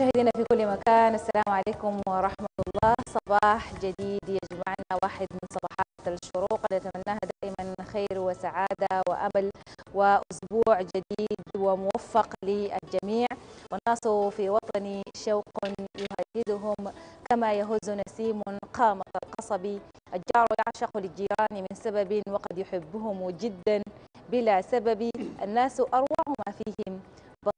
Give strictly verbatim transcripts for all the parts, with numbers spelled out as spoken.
مشاهدينا في كل مكان، السلام عليكم ورحمة الله. صباح جديد يجمعنا، واحد من صباحات الشروق نتمناها دائما خير وسعادة وأمل وأسبوع جديد وموفق للجميع. والناس في وطني شوق يهددهم كما يهز نسيم قامة القصب، الجار يعشق للجيران من سبب وقد يحبهم جدا بلا سبب، الناس أروع ما فيهم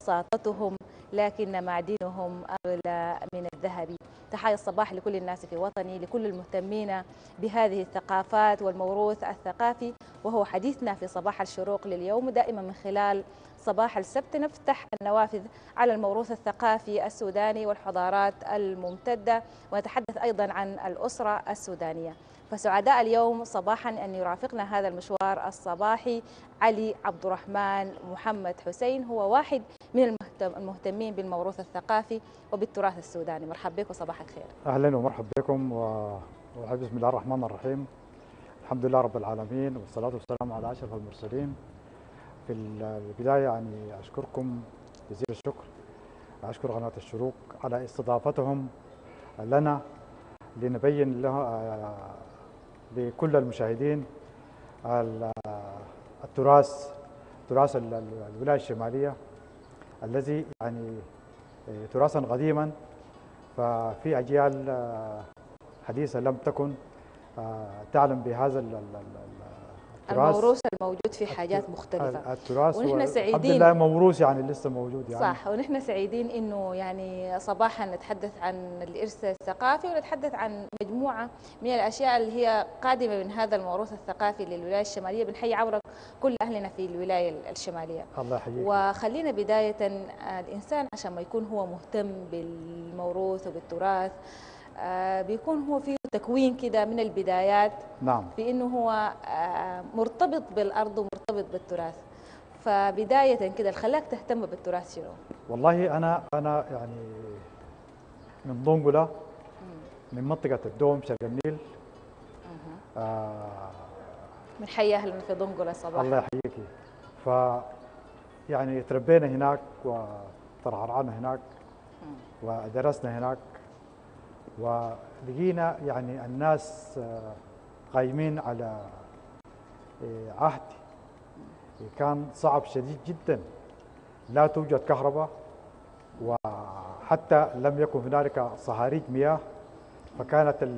بساطتهم لكن معدنهم أغلى من الذهب. تحايا الصباح لكل الناس في وطني، لكل المهتمين بهذه الثقافات والموروث الثقافي، وهو حديثنا في صباح الشروق لليوم. دائما من خلال صباح السبت نفتح النوافذ على الموروث الثقافي السوداني والحضارات الممتدة، ونتحدث أيضا عن الأسرة السودانية. فسعداء اليوم صباحا أن يرافقنا هذا المشوار الصباحي علي عبدالرحمن محمد حسين، هو واحد من المهتمين بالموروث الثقافي وبالتراث السوداني. مرحبا بكم، صباح الخير. أهلا ومرحبا بكم، وبسم الله الرحمن الرحيم. الحمد لله رب العالمين، والصلاة والسلام على أشرف المرسلين. في البداية يعني أشكركم جزيل الشكر، أشكر قناة الشروق على استضافتهم لنا لنبين لها لكل المشاهدين التراث تراث الولاية الشمالية، الذي يعني تراثا قديما ففي أجيال حديثة لم تكن تعلم بهذا الموروث الموجود في حاجات مختلفة. التراث ونحن سعيدين، الحمد لله موروث يعني لسه موجود يعني. صح، ونحن سعيدين انه يعني صباحا نتحدث عن الإرث الثقافي، ونتحدث عن مجموعة من الأشياء اللي هي قادمة من هذا الموروث الثقافي للولاية الشمالية. بنحيي عبرك كل أهلنا في الولاية الشمالية. الله يحييك. وخلينا بداية، الإنسان عشان ما يكون هو مهتم بالموروث وبالتراث بيكون هو فيه تكوين كده من البدايات. نعم. بأنه هو مرتبط بالأرض ومرتبط بالتراث، فبداية كده خلاك تهتم بالتراث شنو؟ والله أنا أنا يعني من دونقلة، من منطقة الدوم شرق النيل. آه من حي أهلنا في دونقلة صباحا. الله يحييكي. ف يعني تربينا هناك وترعرعنا هناك ودرسنا هناك، ولقينا يعني الناس قايمين على عهد كان صعب شديد جدا، لا توجد كهرباء، وحتى لم يكن هنالك صهاريج مياه، فكانت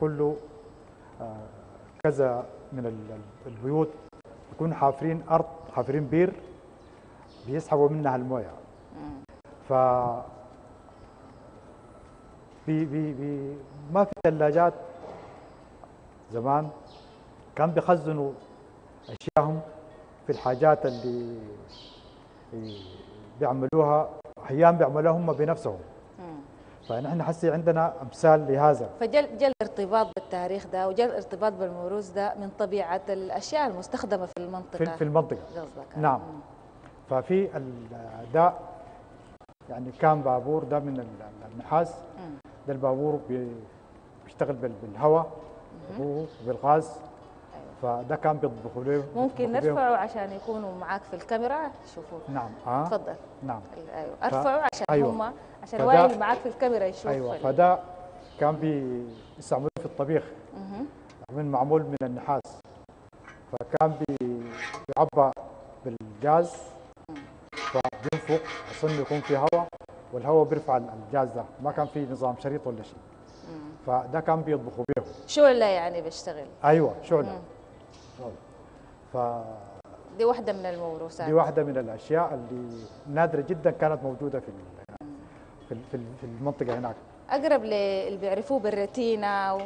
كل كذا من البيوت يكون حافرين أرض، حافرين بير بيسحبوا منها المويه. ف بي بي بي ما في ثلاجات زمان، كان بيخزنوا اشياءهم في الحاجات اللي بيعملوها، احيانا بيعملوها هم بنفسهم. فنحن حسي عندنا امثال لهذا، فجل جل الارتباط بالتاريخ ده وجل الارتباط بالموروث ده من طبيعه الاشياء المستخدمه في المنطقه في المنطقه قصدك. نعم. مم. ففي ده يعني كان بابور ده من النحاس. مم. ده البابور بيشتغل بالهواء وبالغاز، فده كان بيطبخوا له. ممكن نرفعه عشان يكونوا معاك في الكاميرا يشوفوه. نعم. آه. تفضل. نعم. ايوه ارفعه عشان أيوه. هم عشان اللي معاك في الكاميرا يشوف. ايوه. فده كان بيستعملوه في الطبيخ. اها. من معمول من النحاس، فكان بيعبى بالغاز فبينفق عشان يكون في هواء، والهواء بيرفع الجاز ده، ما كان في نظام شريط ولا شيء. فده كان بيطبخوا بيه شعله يعني بيشتغل. ايوه شعله. ف دي واحده من الموروثات، دي واحده من الاشياء اللي نادره جدا كانت موجوده في ال... في في المنطقه هناك. اقرب اللي بيعرفوه بالرتينه و...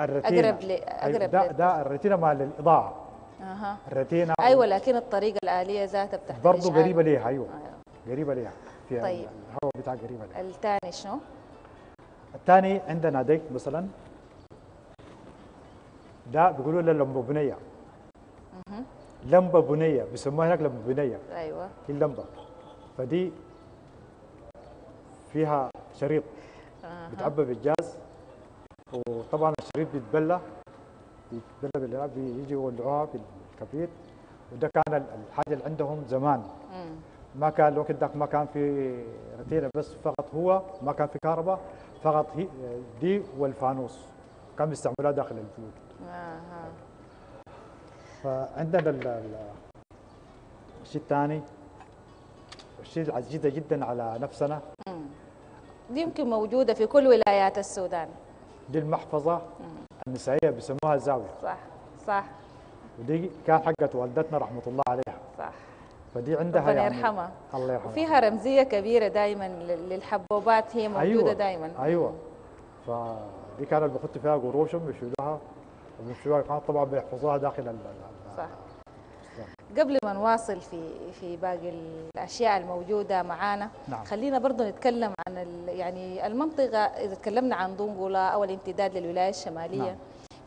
الرتينه اقرب ل... اقرب ده, ده الرتينه مال الاضاءه. اها الرتينه. ايوه لكن الطريقه الاليه ذاتها بتحتاج برضه قريبه ليها. ايوه آه. قريبه ليها. طيب الهواء بتاع قريبه ليها. الثاني شنو؟ الثاني عندنا ديك مثلا، ده بيقولوا له لمبه بنيه. اها لمبه بنيه بيسموها هناك لمبه بنيه. ايوه دي اللمبه، فدي فيها شريط. أه. بتعبى بالجاز، وطبعا الشريط بيتبلى بيتبلى بالله بيجي يولعوها بالكبريت، وده كان الحاجه اللي عندهم زمان. ما كان الوقت ذاك ما كان في رتيله، بس فقط هو ما كان في كهرباء، فقط دي والفانوس كان بيستعملوها داخل البيوت. آه. فعندنا الشيء الثاني، الشيء العزيزة جدا على نفسنا، مم. دي يمكن موجودة في كل ولايات السودان، دي المحفظة النسائية بيسموها الزاوية. صح صح. ودي كان حقت والدتنا رحمة الله عليها. صح. فدي عندها ربنا يعني يرحمها. الله يرحمها. وفيها رمزية كبيرة دائما للحبوبات، هي موجودة. أيوة. دائما. أيوة. فدي كانت بيحطوا فيها قروشهم بيشيلوها وبيمشوها، كانت طبعا بيحفظوها داخل. صح. قبل ما نواصل في في باقي الاشياء الموجوده معانا، نعم. خلينا برضه نتكلم عن يعني المنطقه. اذا تكلمنا عن دونقلا او الامتداد للولايه الشماليه، نعم.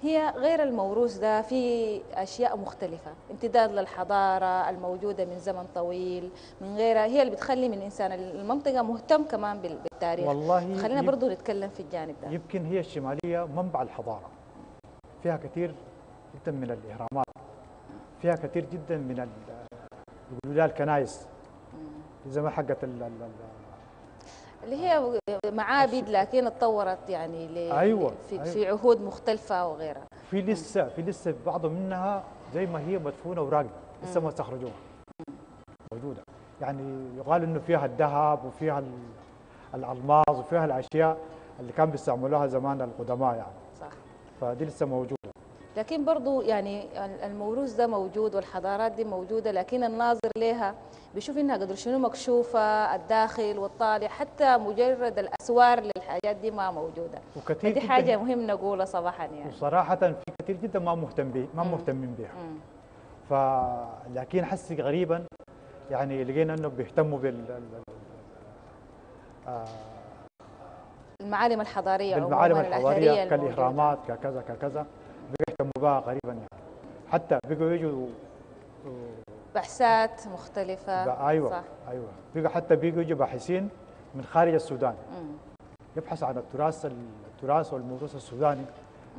هي غير الموروث ده، في اشياء مختلفه، امتداد للحضاره الموجوده من زمن طويل من غيرها، هي اللي بتخلي من انسان المنطقه مهتم كمان بالتاريخ. والله خلينا برضه نتكلم في الجانب ده. يمكن هي الشماليه منبع الحضاره، فيها كثير جدا من الاهرامات، فيها كثير جدا من بيقولوا لها الكنائس زي ما حقت اللي هي معابد، لكن اتطورت يعني ل أيوة في, أيوة في عهود مختلفه وغيرها. في لسه في لسه بعض منها زي ما هي مدفونه وراقده لسه ما استخرجوها، موجوده. يعني يقال انه فيها الذهب وفيها الالماس وفيها الاشياء اللي كان بيستعملوها زمان القدماء يعني. صح. فدي لسه موجوده، لكن برضو يعني الموروث ده موجود والحضارات دي موجودة، لكن الناظر لها بيشوف انها قدر شنو مكشوفة، الداخل والطالع، حتى مجرد الأسوار للحاجات دي ما موجودة. وكثير دي حاجة مهم نقولها صباحا يعني. وصراحة في كثير جدا ما مهتم بي ما مهتمين بها. فلكن حسي غريبا يعني لقينا انه بيهتموا بال المعالم الحضارية، المعالم الحضارية كالإهرامات ككذا ككذا، مباح غريبا يعني. حتى بيجوا يجوا بحثات مختلفة. أيوة. صح. أيوة. بيجوا حتى بيجوا يجوا باحثين من خارج السودان، مم. يبحث عن التراث التراث والموروث السوداني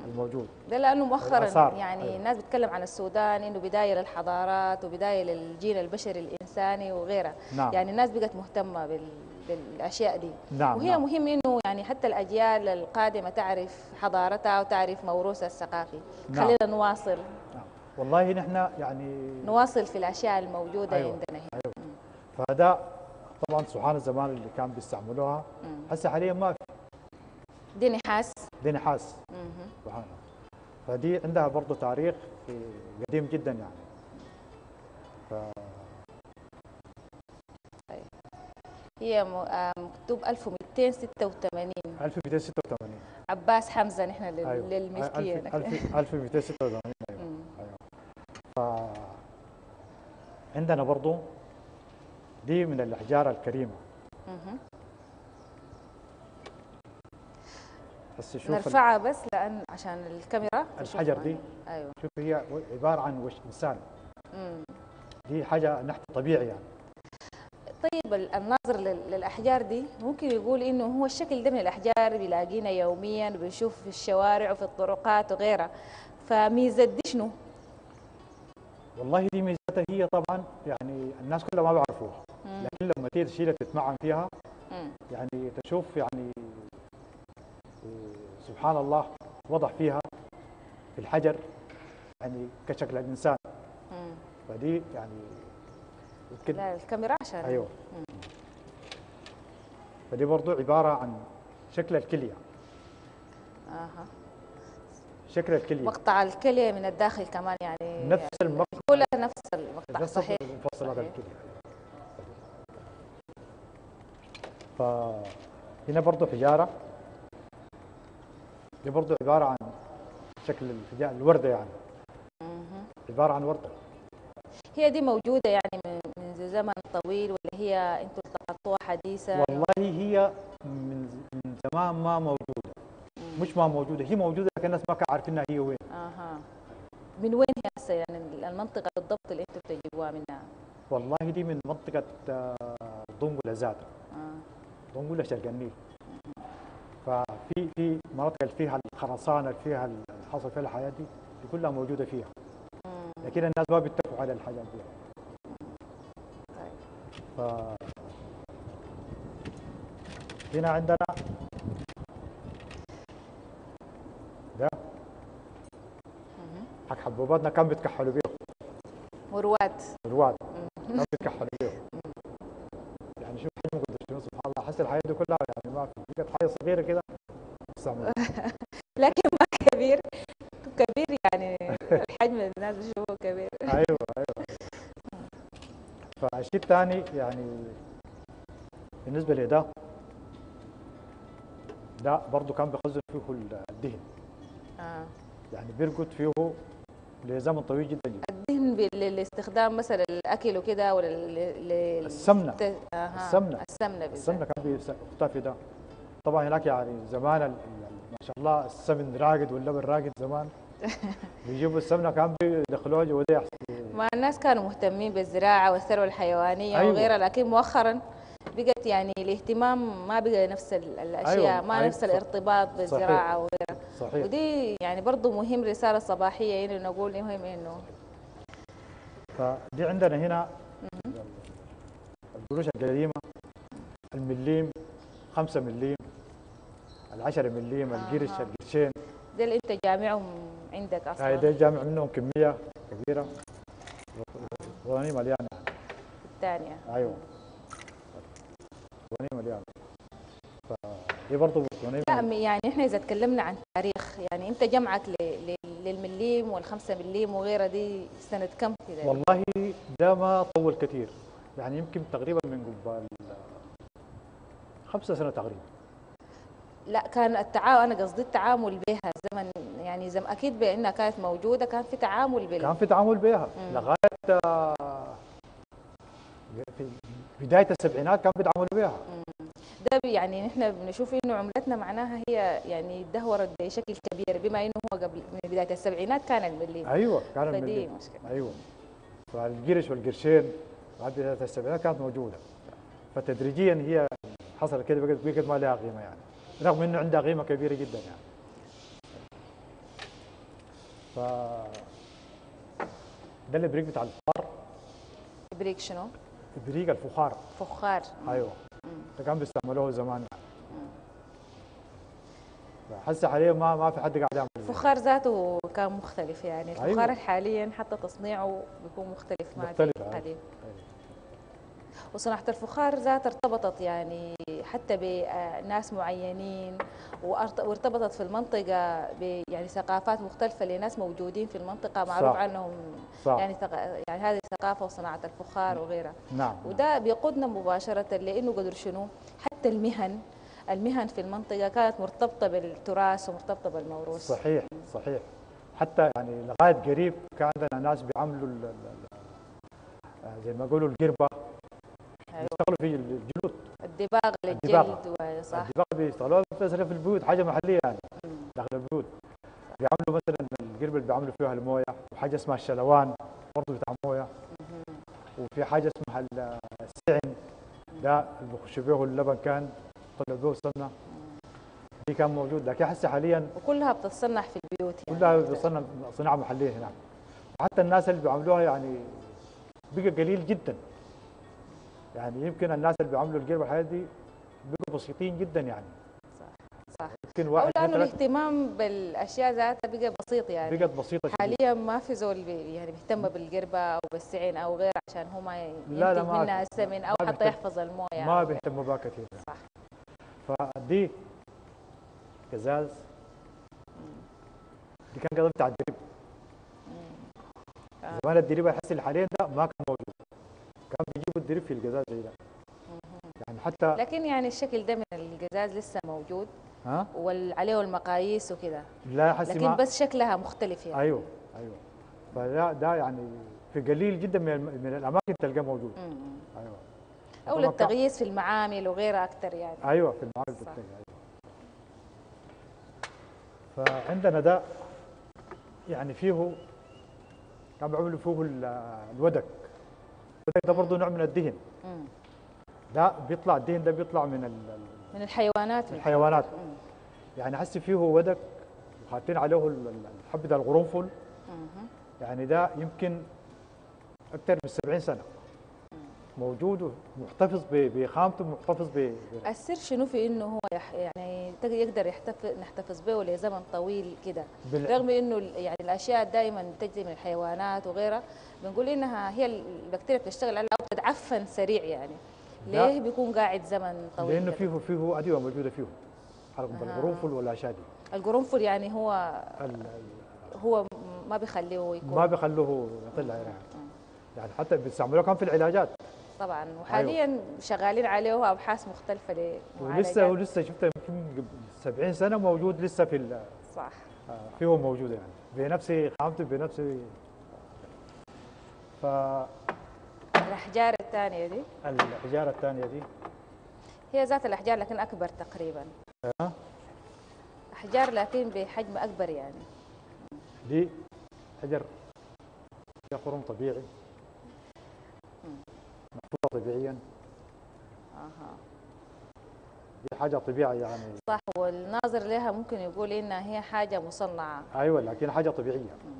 الموجود ده، لأنه مؤخرا يعني. أيوة. الناس بتتكلم عن السودان إنه بداية للحضارات وبداية للجيل البشري الإنساني وغيره. نعم. يعني الناس بقت مهتمة بال بالاشياء دي. نعم. وهي نعم. مهم انه يعني حتى الاجيال القادمه تعرف حضارتها وتعرف موروثها الثقافي. نعم. خلينا نواصل. نعم. والله نحن يعني نواصل في الاشياء الموجوده. أيوة. عندنا هنا. أيوة. فهذا طبعا صحان الزمان اللي كان بيستعملوها، هسه حاليا ما في. دي نحاس. دي نحاس. سبحان الله. فدي عندها برضه تاريخ قديم جدا يعني. ف... هي مكتوب ألف ومئتين وستة وثمانين. ألف ومئتين وستة وثمانين عباس حمزه نحن لل... أيوة. للمسكين. ألف ومئتين وستة وثمانين. ايوه. ايوه. ف عندنا برضو دي من الاحجار الكريمه. اها. بس شوف نرفعها ال... بس لان عشان الكاميرا. الحجر دي. ايوه. شوف هي عباره عن وش انسان. امم دي حاجه نحت طبيعي يعني. طيب الناظر للأحجار دي ممكن يقول إنه هو الشكل ده من الأحجار بيلاقينا يوميا وبنشوف في الشوارع وفي الطرقات وغيرها، فميزة دي شنو؟ والله دي ميزتها هي طبعا يعني الناس كلها ما بيعرفوها، لكن لما تيجي تشيلها تتمعن فيها يعني تشوف يعني سبحان الله وضع فيها في الحجر يعني كشكل الإنسان. مم. فدي يعني لا الكاميرا عشان. ايوه. مم. فدي برضو عباره عن شكل الكليه. اها. شكل الكليه، مقطع الكليه من الداخل كمان يعني. نفس يعني المقطع، كلها نفس المقطع. نفس صحيح. مفصلات الكليه. فهنا برضو حجاره، دي برضو عباره عن شكل الورده يعني. اها. عباره عن ورده. هي دي موجوده يعني من زمن طويل ولا هي انتم التقطوها حديثا؟ والله هي من زمان ما موجوده. مم. مش ما موجوده، هي موجوده لكن الناس ما كانوا عارفينها هي وين. اها. من وين هي هسه يعني المنطقه بالضبط اللي انتم بتجيبوها منها؟ والله دي من منطقه دونقلا ذاتها. اه. دونقلا شرق النيل. ففي في مناطق اللي فيها الخرسانه اللي فيها حصل فيها الحياه دي كلها موجوده فيها. مم. لكن الناس ما بيتفقوا على الحاجات دي. ف هنا عندنا ده حق حبوباتنا كان بيتكحلوا بيه ورواد رواد كان بيتكحلوا بيه يعني شوف حجم قد شنو سبحان الله. حس الحياه دي كلها يعني ما كانت حاجه صغيره كده لكن ما كبير كبير يعني الحجم الناس بيشوفوه كبير. ايوه ايوه فالشيء الثاني يعني بالنسبه لده ده برضه كان بيخزن فيه الدهن اه يعني بيرقد فيه لزمن طويل جدا جدا. الدهن للاستخدام مثلا الاكل وكده ولا السمنه الت... آه. السمنه السمنه السمنه كان بيحطها في ده. طبعا هناك يعني زمان ال... ما شاء الله السمن راقد واللبن راقد زمان بيجيبوا السمنه كان بيدخلوها جوا دي ما الناس كانوا مهتمين بالزراعه والثروه الحيوانيه أيوة. وغيرها لكن مؤخرا بقت يعني الاهتمام ما بقى نفس الاشياء أيوة. ما أيوة. نفس الارتباط بالزراعه وغيرها صحيح. ودي يعني برضه مهم رساله صباحيه يعني نقول مهم انه فدي عندنا هنا القروش القديمه المليم خمسة مليم العشرة مليم القرش آه. القرشين ده اللي انت جامعهم عندك اصلا. ده جامع منهم كميه كبيره واني مليانه الثانيه ايوه مليان. فهي برضه لا يعني احنا اذا تكلمنا عن تاريخ يعني انت جمعك للمليم والخمسة مليم وغيرها دي سنه كم كده؟ والله ده ما طول كثير يعني يمكن تقريبا من قبال خمسة سنه تقريبا. لا كان التعامل انا قصدي التعامل بها زمن يعني زم اكيد بانها كانت موجوده كان في تعامل بها كان في تعامل بها لغايه في بدايه السبعينات كان بيتعاملوا بها. ده يعني نحن بنشوف انه عملتنا معناها هي يعني تدهورت بشكل كبير بما انه هو قبل من بدايه السبعينات كان المليم. ايوه كان المليم مشكله. ايوه فالقرش والقرشين بعد بدايه السبعينات كانت موجوده فتدريجيا هي حصلت كده بقت بقت ما لها قيمه يعني رغم انه عندها قيمه كبيره جدا يعني. ف ده الابريق بتاع الفخار. ابريق شنو؟ ابريق الفخار. فخار ايوه ده كان بيستعملوه زمان. هسه حاليا ما ما في حد قاعد يعمل الفخار ذاته كان مختلف يعني الفخار أيوه. حاليا حتى تصنيعه بيكون مختلف مع مختلف قليل أيوه. وصناعة الفخار ذات ارتبطت يعني حتى بناس معينين وارتبطت في المنطقة يعني ثقافات مختلفة لناس موجودين في المنطقة معروف صح. عنهم صح. يعني ثق... يعني هذه الثقافة وصناعة الفخار وغيرها نعم. وده بيقودنا مباشرة لأنه قدر شنو حتى المهن المهن في المنطقة كانت مرتبطة بالتراث ومرتبطة بالموروث. صحيح صحيح حتى يعني لغاية قريب كان عندنا ناس بيعملوا ال... زي ما يقولوا القربة بيشتغلوا في الجلود الدباغ للجلد وصح الدباغ بيشتغلوها مثلا في البيوت حاجه محليه يعني داخل البيوت بيعملوا مثلا القربه اللي بيعملوا فيها المويه وحاجه اسمها الشلوان برضه بتاع مويه وفي حاجه اسمها السعن ده اللي بيخشوا بيه اللبن كان طلعوا بيه السمنه دي كان موجود لكن هسه حاليا وكلها بتتصنع في البيوت يعني كلها بتصنع صناعه محليه هناك وحتى الناس اللي بيعملوها يعني بقى قليل جدا يعني يمكن الناس اللي بيعملوا القربة الحياة دي بيبقوا بسيطين جدا يعني صح صح يمكن واحد أو لأنه الاهتمام بالأشياء ذاتها بقى بسيط يعني بقت بسيطة حاليا ما في زول بي يعني بيهتم بالقربة أو بالسعين أو غيره عشان هو ما ينتج منها السمن أو حتى يحفظ المويه يعني ما بيهتموا بها كثير صح فدي قزاز دي كان قضية بتاع الدريب زمان الدريب الحسي حاليا ده ما كان موجود كان بيجيبوا الدريب في القزاز زي ده يعني حتى لكن يعني الشكل ده من القزاز لسه موجود ها وعليه المقاييس وكده لا حسي لكن ما... بس شكلها مختلف يعني ايوه ايوه فده ده يعني في قليل جدا من, الم... من الاماكن تلقاه موجود ايوه او للتغييس في المعامل وغيرها اكثر يعني ايوه في المعامل اكثر ايوه فعندنا ده يعني فيه كان بيعملوا فيه الودك ده برضه نوع من الدهن مم. ده بيطلع الدهن ده بيطلع من ال من الحيوانات الحيوانات مم. يعني حسي فيه ودك وحاطين عليه الحب ده القرنفل يعني ده يمكن اكثر من سبعين سنه مم. موجود ومحتفظ بخامته ومحتفظ ب. السر شنو في انه هو يعني يقدر يحتفظ نحتفظ به لزمن طويل كده بال... رغم انه يعني الاشياء دائما تجي من الحيوانات وغيرها، بنقول انها هي البكتيريا بتشتغل على او بتتعفن سريع يعني، ليه بيكون قاعد زمن طويل؟ لانه فيه فيه ادويه موجوده فيه حركه آه. القرنفل والاشياء دي. القرنفل يعني هو ال... هو ما بيخليه يكون ما بيخلوه يطلع ريحه يعني. يعني حتى بيستعملوه كان في العلاجات طبعا، وحاليا أيوة. شغالين عليه ابحاث مختلفه لمعالجات ولسه ولسه شفتها يمكن سبعين سنه موجود لسه في ال... صح آه فيه موجود يعني بنفس خامته بنفس ف الأحجار الثانية دي الأحجار الثانية دي هي ذات الأحجار لكن أكبر تقريبا أه؟ أحجار لكن بحجم أكبر يعني. دي حجر فيها قرون طبيعي محفوظة طبيعيا أها دي حاجة طبيعية يعني صح، والناظر لها ممكن يقول إنها هي حاجة مصنعة أيوة لكن حاجة طبيعية م.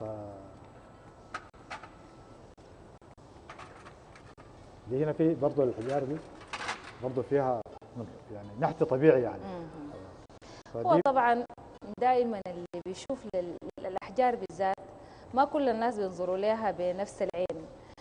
ف... دي هنا في برضه الحجار دي برضه فيها يعني نحت طبيعي يعني. هو طبعا دائما اللي بيشوف الاحجار بالذات ما كل الناس بينظروا لها بنفس العين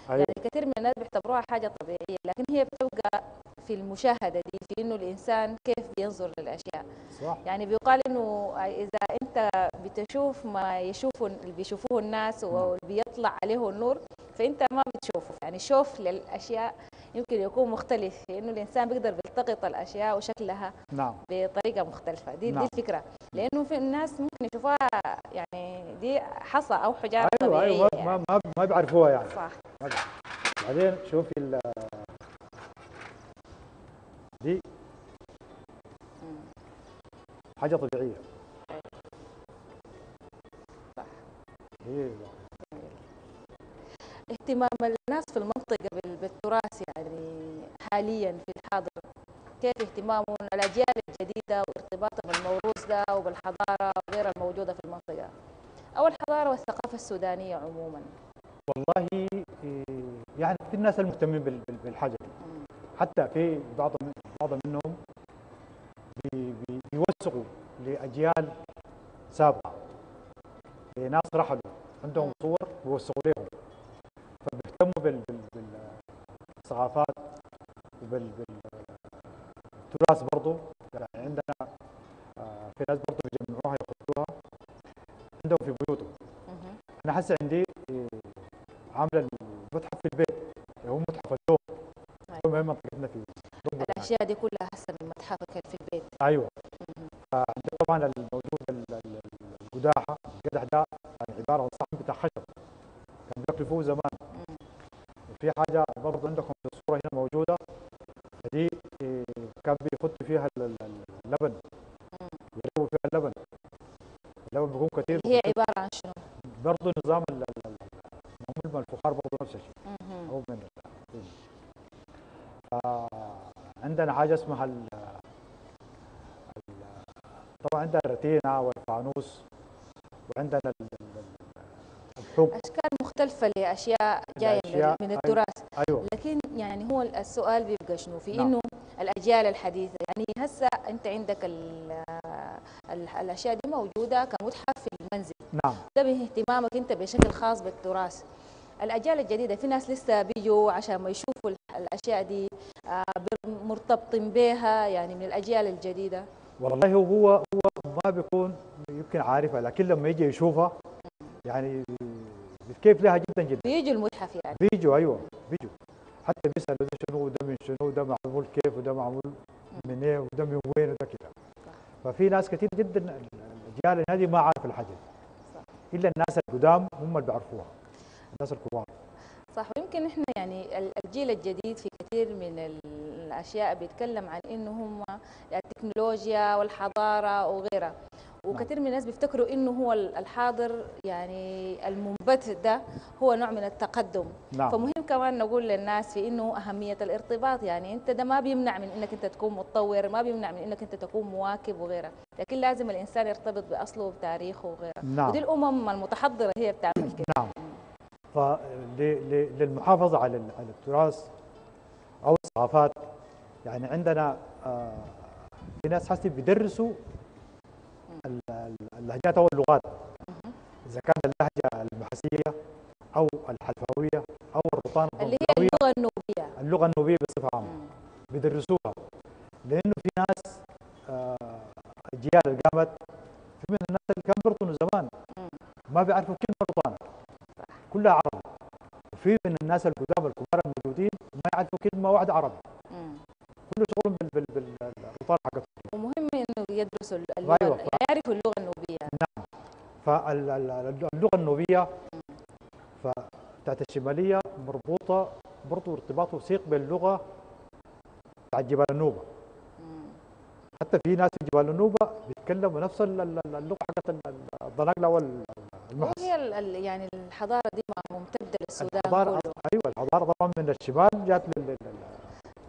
أيوة. يعني كثير من الناس بيعتبروها حاجه طبيعيه، لكن هي بتبقى في المشاهده دي في انه الانسان كيف بينظر للاشياء صح. يعني بيقال انه اذا انت بتشوف ما يشوفوا اللي بيشوفوه الناس وبيطلع عليه النور فانت ما بتشوفه، يعني شوف للاشياء يمكن يكون مختلف لانه الانسان بيقدر بيلتقط الاشياء وشكلها نعم. بطريقه مختلفه دي نعم. دي الفكره، لانه في الناس ممكن يشوفوها يعني دي حصى او حجاره أيوة طبيعيه ايوه ايوه ما يعني. ما بيعرفوها يعني صح. بعدين شوفي ال دي حاجه طبيعيه صح ايوه. اهتمام الناس في المنطقة بالتراث يعني حاليا في الحاضر كيف اهتمامهم الأجيال الجديدة وارتباطها بالموروث ده وبالحضارة غير الموجودة في المنطقة أو الحضارة والثقافة السودانية عموما؟ والله يعني في الناس المهتمين بالحاجة دي حتى في بعض بعض منهم بيوثقوا لأجيال سابقة لناس رحلوا عندهم صور بيوثقوا لهم فبيهتموا بالثقافات وبالتراث برضه يعني عندنا في ناس برضه بيجمعوها يحطوها عندهم في بيوتهم. انا حاسه عندي عامله المتحف في البيت هو متحف الذوق هو هي منطقتنا في الاشياء دي كلها هسه من متحفك في البيت ايوه. فعندنا طبعا الموجود القداحه، القدح ده عباره عن صحن بتاع خشب كان بياكلوا فيه زمان. في حاجه برضه عندكم في الصوره هنا موجوده دي كان بيحطوا فيها اللبن يرووا فيها اللبن اللبن بيكون كتير هي عباره عن شنو؟ برضه نظام معمول من الفخار برضه نفس الشيء او من عندنا حاجه اسمها ال طبعا عندنا الرتينه والفانوس وعندنا أشكال مختلفة لأشياء جاية من التراث أيوة. لكن يعني هو السؤال بيبقى شنو في نعم. إنه الأجيال الحديثة يعني هسه أنت عندك ال ال الأشياء دي موجودة كمتحف في المنزل نعم. ده من اهتمامك أنت بشكل خاص بالتراث. الأجيال الجديدة في ناس لسه بيجوا عشان ما يشوفوا الأشياء دي مرتبطين بها يعني من الأجيال الجديدة. والله هو هو ما بيكون يمكن عارفها لكن لما يجي يشوفها يعني كيف لها جدا جدا بيجوا المتحف يعني بيجوا ايوه بيجوا حتى بيسالوا ده شنو وده من شنو وده معمول كيف وده معمول من ايه وده من وين وده كده. ففي ناس كثير جدا الاجيال هذه ما عارفه الحاجه صح الا الناس القدام هم اللي بيعرفوها الناس الكبار صح. ويمكن احنا يعني الجيل الجديد في كثير من الاشياء بيتكلم عن انه هم التكنولوجيا والحضاره وغيرها وكثير من الناس بيفتكروا انه هو الحاضر يعني المنبت ده هو نوع من التقدم نعم. فمهم كمان نقول للناس في انه اهميه الارتباط يعني انت ده ما بيمنع من انك انت تكون متطور ما بيمنع من انك انت تكون مواكب وغيره لكن لازم الانسان يرتبط باصله وبتاريخه وغيره نعم. ودي الامم المتحضره هي بتعمل كده نعم. للمحافظه على التراث او الثقافات. يعني عندنا في ناس حسي بيدرسوا اللهجات او اللغات، اذا كانت اللهجه البحثيه او الحلفاويه او الرطانه اللي هي اللغه النوبيه، اللغه النوبيه بصفه عامه بيدرسوها، لانه في ناس اجيال اللي قامت، في من الناس اللي كانوا بيرطنوا زمان ما بيعرفوا كلمه رطانه، كلها عربي، وفي من الناس القدام الكبار الموجودين ما يعرفوا كلمه واحده عربي، كله شغلهم بالرطانه حقتهم. ومهم انه يدرسوا اللغه، يعرفوا اللغه النوبيه. نعم، فاللغه النوبيه بتاعت الشماليه مربوطه برضه ارتباط وثيق باللغه بتاع جبال النوبه. حتى في ناس في جبال النوبه بيتكلموا نفس اللغه حقت الضناقله والمحس. وهي يعني الحضاره دي ممتده للسودان كله. ايوه، الحضاره طبعا من الشمال جات لل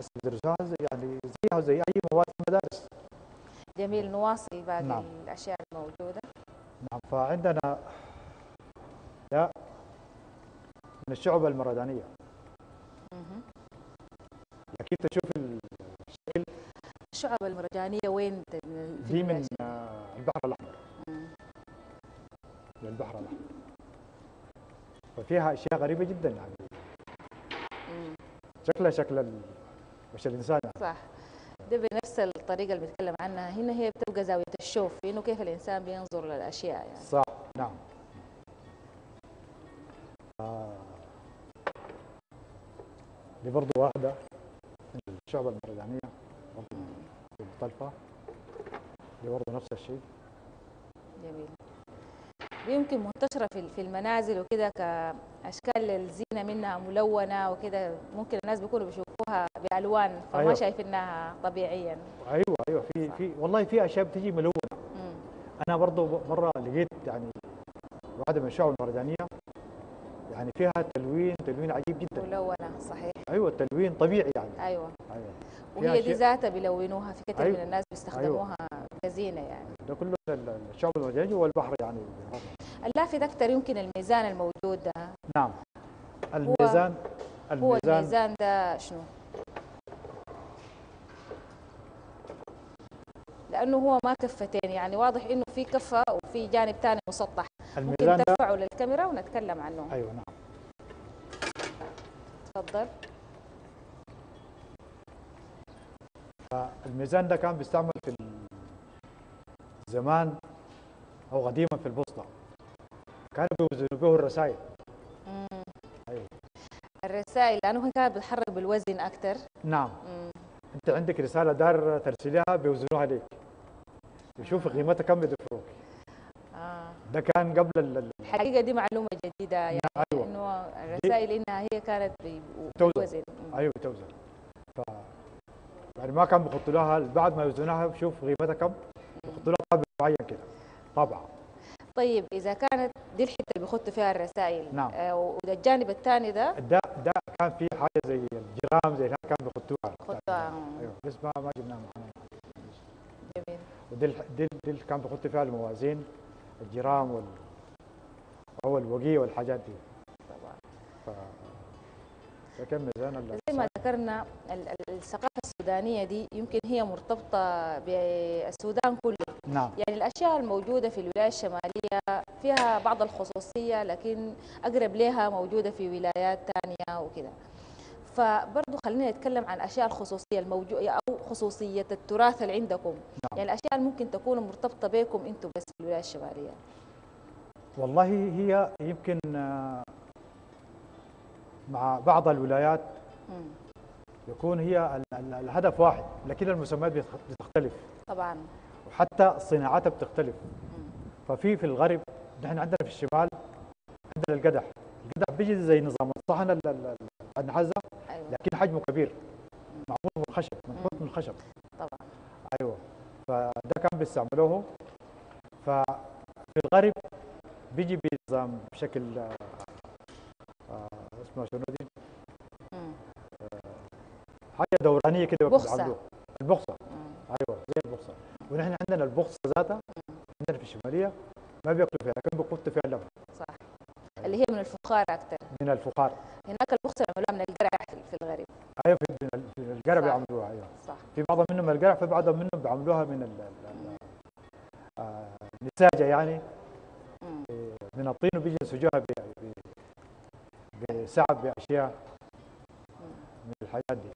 بس بيدرسوها يعني زيها زي اي مواد في المدارس. جميل، نواصل باقي. نعم، الاشياء الموجوده. نعم، فعندنا لا من الشعوب المردانيه. اها، اكيد تشوف الشكل. الشعب المرجانيه وين؟ دي من البحر الاحمر. امم من البحر الاحمر، ففيها اشياء غريبه جدا يعني. امم شكلها شكل وش الانسان يعني. صح، ده بنفس الطريقه اللي بنتكلم عنها هنا، هي بتبقى زاويه الشوف، انه كيف الانسان بينظر للاشياء يعني. صح، نعم. دي برضه واحدة من الشعب المردانية في مطلفة، دي برضه نفس الشيء. جميل، يمكن منتشرة في المنازل وكده كأشكال الزينة منها ملونة وكده، ممكن الناس بيكونوا بيشوفوها بألوان فما أيوة. شايفينها طبيعيا. أيوه أيوه، في في والله في أشياء بتيجي ملونة. مم. أنا برضه مرة لقيت يعني واحدة من الشعب المردانية يعني فيها تلوين تلوين عجيب جدا، ملونه. صحيح، ايوه، التلوين طبيعي يعني. ايوه ايوه، وهي دي ذاتها بيلونوها، في كثير أيوة. من الناس بيستخدموها أيوة. كزينه يعني. ده كله الشعب المرجاني والبحر يعني. اللافت اكثر يمكن الميزان الموجود ده. نعم، الميزان هو الميزان, الميزان ده شنو؟ لانه هو ما كفتين يعني، واضح انه في كفه وفي جانب ثاني مسطح. ممكن ترفعه للكاميرا ونتكلم عنه. ايوه، نعم، تفضل. الميزان ده كان بيستعمل في زمان او قديما في البوسطه، كانوا بيوزنوا به الرسائل. امم ايوه، الرسائل لانه كانت بتتحرك بالوزن اكثر. نعم. مم. انت عندك رساله دار ترسليها بيوزنوها ليك، بيشوفوا قيمتها كم بيدفعوك. ده كان قبل ال الحقيقه دي معلومه جديده يعني. أيوة. انه الرسائل انها هي كانت بتوزن. ايوه، بتوزن. ف يعني ما كان بيحطوا لها، بعد ما يوزنوها بشوف غيبتها كم، بيحطوا لها طابع معين كده، طابعه. طيب، اذا كانت دي الحته اللي بيحطوا فيها الرسائل. نعم. آه، وده الجانب الثاني ده ده ده كان في حاجه زي الجرام زي هناك كان بيحطوها. بيحطوها. ايوه، بس ما ما جبناها معانا. جميل. ودي دي اللي كان بيحطوا فيها الموازين، الجرام وال هو الوقي والحاجات دي. طبعا. ف... فكم ميزان زي ما ذكرنا الثقافه السودانيه دي يمكن هي مرتبطه بالسودان كله. نعم. يعني الاشياء الموجوده في الولايه الشماليه فيها بعض الخصوصيه، لكن اقرب لها موجوده في ولايات ثانيه وكذا. فبرضه خلينا نتكلم عن اشياء الخصوصيه الموجوده او خصوصيه التراث اللي عندكم. نعم. يعني الاشياء اللي ممكن تكون مرتبطه بكم انتم بس في الولايه الشماليه. والله هي يمكن مع بعض الولايات يكون هي الهدف واحد، لكن المسميات بتختلف. طبعا. وحتى صناعاتها بتختلف. ففي في الغرب، نحن عندنا في الشمال عندنا القدح. الجدع بيجي زي نظام الصحن النحاس ده، لكن حجمه كبير، معمول من خشب، منحوت من خشب طبعا. ايوه، فده كان بيستعملوه. ففي الغرب بيجي بنظام بشكل اسمها شنو دي، حاجه دورانيه كده، بيعملوها البخصه. ايوه زي البخصه، ونحن عندنا البخصه ذاتها عندنا في الشماليه ما بياكلوا فيها، لكن بيقطوا فيها اللبن. صح، اللي هي من الفخار اكثر، من الفخار. هناك البخصه بيعملوها من القرع في الغرب. ايوه في القرع بيعملوها. ايوه صح، في بعضهم منهم القرع، في بعضهم منهم بيعملوها من النساجه، يعني من الطين، وبيجي يسجوها بسعب باشياء من الحاجات دي.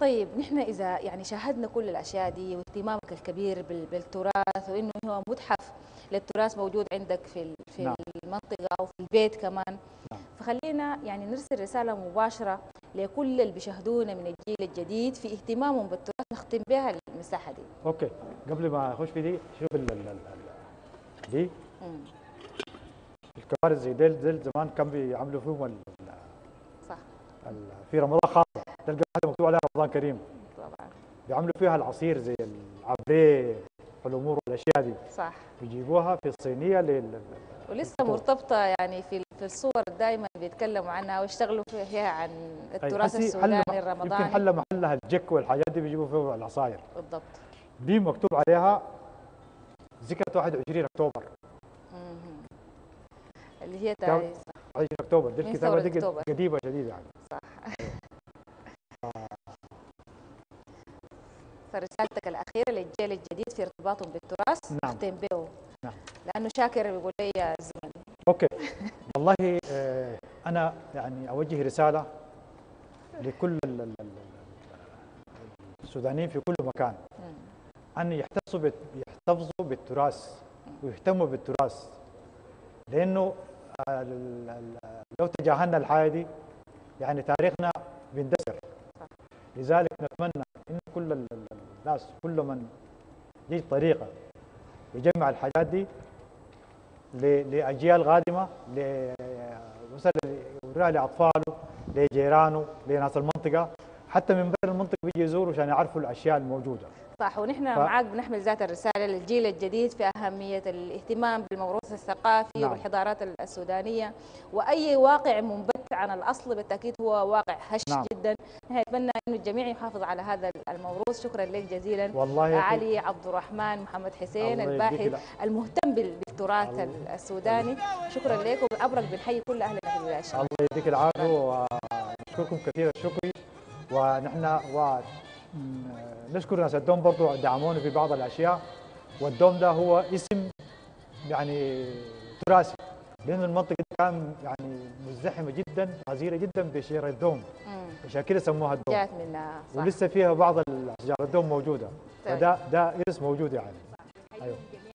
طيب نحن اذا يعني شاهدنا كل الاشياء دي واهتمامك الكبير بالتراث، وانه هو متحف للتراث موجود عندك في في نعم. المنطقه وفي البيت كمان، نعم. فخلينا يعني نرسل رساله مباشره لكل اللي بيشاهدونا من الجيل الجديد في اهتمامهم بالتراث، نختم بها المساحه دي. اوكي، قبل ما اخش في دي، شوف ال ال دي مم. الكوارث زي ديل ديل زمان كان بيعملوا فيهم صح، في رمضان خاصه تلقى حاجه مكتوب عليها رمضان كريم طبعا، بيعملوا فيها العصير زي العبريه والامور والاشياء دي. صح، بيجيبوها في الصينيه لل... ولسه مرتبطه يعني في الصور دائما بيتكلموا عنها ويشتغلوا فيها عن التراث السوداني الرمضاني. يمكن حل محلها الجك والحاجات دي بيجيبوا فيها العصاير. بالضبط، دي مكتوب عليها ذكرى واحد وعشرين أكتوبر اللي هي تاريخ واحد وعشرين أكتوبر. دي الكتابه دي قديمه شديده يعني. صح، فرسالتك الاخيره للجيل الجديد في ارتباطهم بالتراث نختم نعم. به. نعم، لانه شاكر بيقول لي يا زميلي. اوكي والله آه انا يعني اوجه رساله لكل السودانيين في كل مكان مم. ان يحتفظوا يحتفظوا بالتراث ويهتموا بالتراث، لانه لو تجاهلنا الحاجه دي يعني تاريخنا بيندثر. لذلك نتمنى ان كل الناس، كل من ليه طريقه يجمع الحاجات دي لاجيال قادمه، مثلا يوريها لاطفاله، لجيرانه، لناس المنطقه، حتى من برا المنطقه بيجي يزوروا عشان يعرفوا الاشياء الموجوده. صح، ونحن ف... معاك بنحمل ذات الرساله للجيل الجديد في اهميه الاهتمام بالموروث الثقافي نعم. والحضارات السودانيه، واي واقع منبت عن الاصل بالتاكيد هو واقع هش نعم. جدا. نحن نتمنى انه الجميع يحافظ على هذا الموروث. شكرا لك جزيلا علي عبد الرحمن محمد حسين، الباحث المهتم بالتراث السوداني. شكرا لك، وبالابرك بنحيي كل اهلنا في الولايه الشرقيه. الله يديك العافيه، ونشكركم كثير الشكر. ونحن نشكر ناس الدوم برضو دعمونا في بعض الاشياء، والدوم ده هو اسم يعني تراثي، لان المنطقه دي كان يعني مزدحمه جدا، غزيره جدا بشجر الدوم، عشان كده سموها الدوم، جات منها ولسه فيها بعض الاشجار الدوم موجوده، فده ده ارث موجود يعني. ايوه